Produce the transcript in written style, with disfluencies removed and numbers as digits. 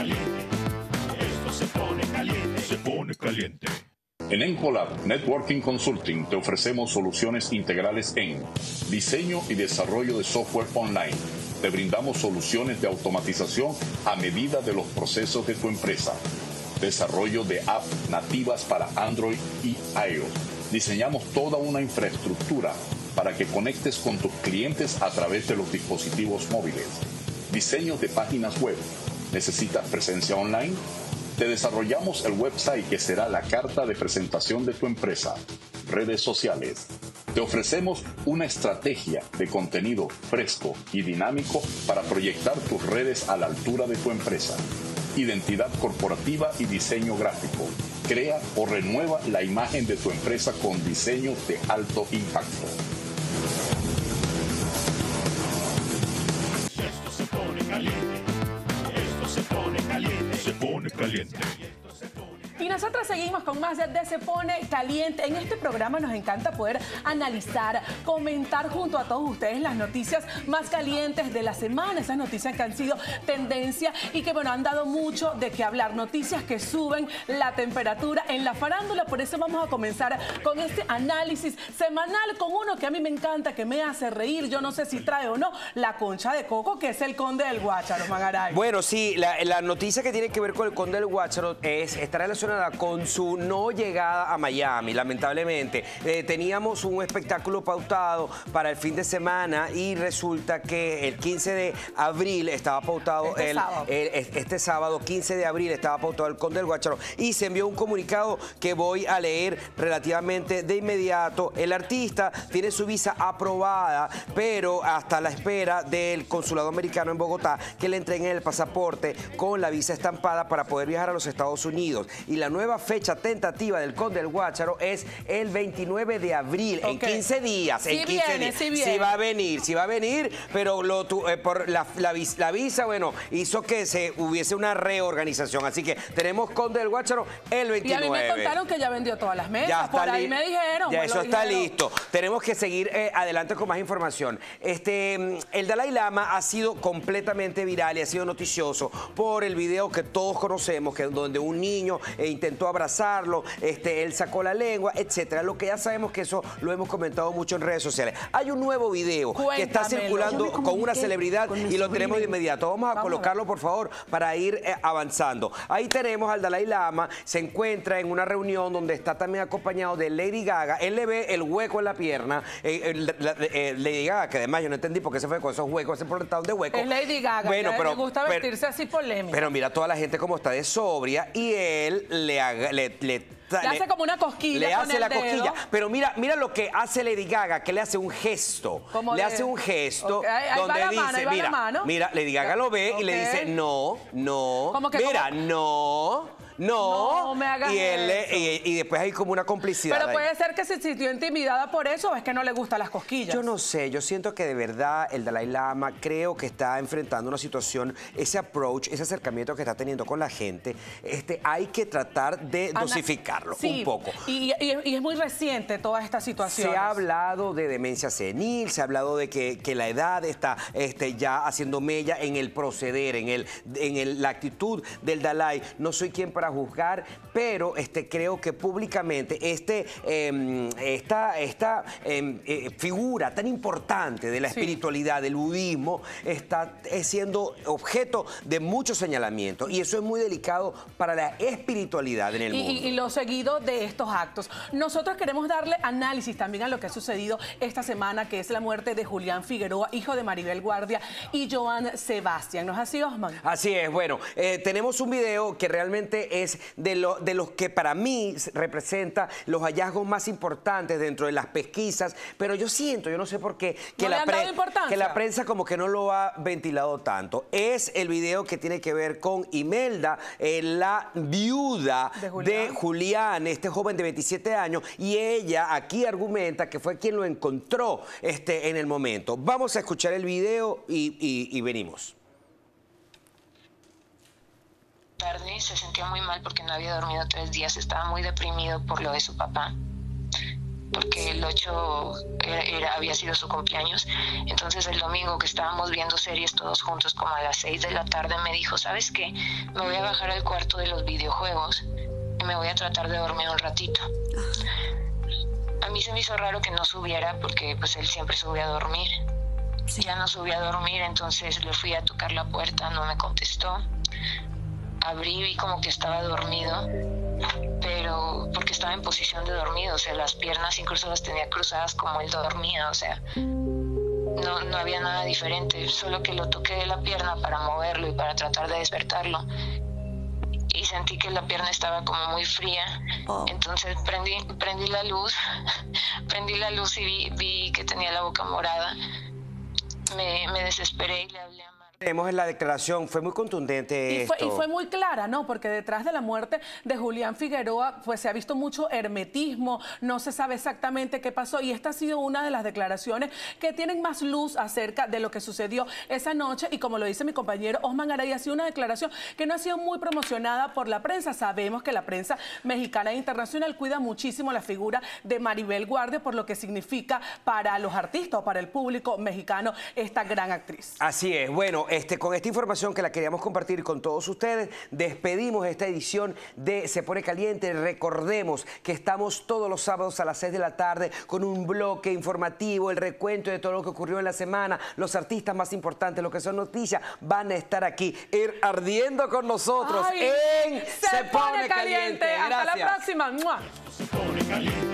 caliente. Esto se pone caliente. Se pone caliente. En Encolab Networking Consulting te ofrecemos soluciones integrales en diseño y desarrollo de software online. Te brindamos soluciones de automatización a medida de los procesos de tu empresa. Desarrollo de apps nativas para Android y iOS. Diseñamos toda una infraestructura para que conectes con tus clientes a través de los dispositivos móviles. Diseño de páginas web. ¿Necesitas presencia online? Te desarrollamos el website que será la carta de presentación de tu empresa. Redes sociales. Te ofrecemos una estrategia de contenido fresco y dinámico para proyectar tus redes a la altura de tu empresa. Identidad corporativa y diseño gráfico. Crea o renueva la imagen de tu empresa con diseños de alto impacto. Esto se pone caliente. Esto se pone caliente. Se pone caliente. Y nosotros seguimos con más de Se Pone Caliente. En este programa nos encanta poder analizar, comentar junto a todos ustedes las noticias más calientes de la semana. Esas noticias que han sido tendencia y que, bueno, han dado mucho de qué hablar. Noticias que suben la temperatura en la farándula. Por eso vamos a comenzar con este análisis semanal con uno que a mí me encanta, que me hace reír. Yo no sé si trae o no la concha de coco, que es el Conde del Guacharo, Magaray. Bueno, sí, la noticia que tiene que ver con el Conde del Guacharo es esta relación con su no llegada a Miami, lamentablemente. Teníamos un espectáculo pautado para el fin de semana y resulta que el 15 de abril estaba pautado este sábado 15 de abril estaba pautado el Conde del Guacharo y se envió un comunicado que voy a leer relativamente de inmediato. El artista tiene su visa aprobada, pero hasta la espera del consulado americano en Bogotá que le entreguen el pasaporte con la visa estampada para poder viajar a los Estados Unidos. Y la nueva fecha tentativa del Conde del Guacharo es el 29 de abril, okay. En 15 días. Sí, en 15 viene, días. Sí, viene. Sí va a venir, sí va a venir, pero por la visa, bueno, hizo que se hubiese una reorganización. Así que tenemos Conde del Guacharo el 29. Y a mí me contaron que ya vendió todas las mesas, por ahí me dijeron. Ya eso está listo. Tenemos que seguir adelante con más información. El Dalai Lama ha sido completamente viral y ha sido noticioso por el video que todos conocemos, que es donde un niño intentó abrazarlo, él sacó la lengua, etcétera. Lo que ya sabemos que eso lo hemos comentado mucho en redes sociales. Hay un nuevo video que está circulando con una celebridad y lo tenemos de inmediato. Vamos a colocarlo, por favor, para ir avanzando. Ahí tenemos al Dalai Lama, se encuentra en una reunión donde está también acompañado de Lady Gaga. Él le ve el hueco en la pierna. Lady Gaga, que además yo no entendí por qué se fue con esos huecos, ese portón de huecos. Es Lady Gaga, bueno, pero le gusta vestirse así polémica. Pero mira toda la gente como está de sobria y él le hace como una cosquilla. Le hace la cosquilla. Pero mira lo que hace Lady Gaga, que le hace un gesto. Le hace un gesto donde dice, mira, Lady Gaga lo ve y le dice, no, mira, no me hagas eso. Y después hay como una complicidad. Pero puede ser que se sintió intimidada por eso, o es que no le gustan las cosquillas. Yo no sé, yo siento que de verdad el Dalai Lama creo que está enfrentando una situación, ese approach, ese acercamiento que está teniendo con la gente, hay que tratar de dosificarlo un poco. Y es muy reciente toda esta situación. Se ha hablado de demencia senil, se ha hablado de que la edad está ya haciendo mella en el proceder, en la actitud del Dalai. No soy quien para juzgar, pero creo que públicamente esta figura tan importante de la espiritualidad, del budismo, está siendo objeto de muchos señalamientos y eso es muy delicado para la espiritualidad en el mundo. Y lo seguido de estos actos. Nosotros queremos darle análisis también a lo que ha sucedido esta semana, que es la muerte de Julián Figueroa, hijo de Maribel Guardia y Joan Sebastián. ¿No es así, Osman? Así es. Bueno, tenemos un video que realmente es de los que para mí representa los hallazgos más importantes dentro de las pesquisas, pero yo siento, yo no sé por qué, que la prensa como que no lo ha ventilado tanto. Es el video que tiene que ver con Imelda, la viuda de Julián, este joven de 27 años, y ella aquí argumenta que fue quien lo encontró en el momento. Vamos a escuchar el video y venimos. Tarde, se sentía muy mal porque no había dormido 3 días, estaba muy deprimido por lo de su papá porque el 8 había sido su cumpleaños. Entonces el domingo que estábamos viendo series todos juntos como a las 6 de la tarde me dijo, ¿sabes qué? Me voy a bajar al cuarto de los videojuegos y me voy a tratar de dormir un ratito. A mí se me hizo raro que no subiera porque pues él siempre subía a dormir. Sí. Ya no subí a dormir, entonces le fui a tocar la puerta, no me contestó. Abrí, vi como que estaba dormido, pero porque estaba en posición de dormido, o sea, las piernas incluso las tenía cruzadas como él dormía, o sea, no había nada diferente, solo que lo toqué de la pierna para moverlo y para tratar de despertarlo. Y sentí que la pierna estaba como muy fría. Oh. Entonces prendí la luz y vi que tenía la boca morada. Me desesperé y le hablé a Maribel. Vemos en la declaración, fue muy contundente y fue muy clara, ¿no? Porque detrás de la muerte de Julián Figueroa, pues se ha visto mucho hermetismo, no se sabe exactamente qué pasó, y esta ha sido una de las declaraciones que tienen más luz acerca de lo que sucedió esa noche. Y como lo dice mi compañero Osman Araya, ha sido una declaración que no ha sido muy promocionada por la prensa. Sabemos que la prensa mexicana e internacional cuida muchísimo la figura de Maribel Guardia por lo que significa para los artistas o para el público mexicano esta gran actriz. Así es. Bueno, con esta información que la queríamos compartir con todos ustedes, despedimos esta edición de Se Pone Caliente. Recordemos que estamos todos los sábados a las 6 de la tarde con un bloque informativo, el recuento de todo lo que ocurrió en la semana, los artistas más importantes, lo que son noticias, van a estar aquí, ir ardiendo con nosotros en Se Pone Caliente. Gracias. Hasta la próxima.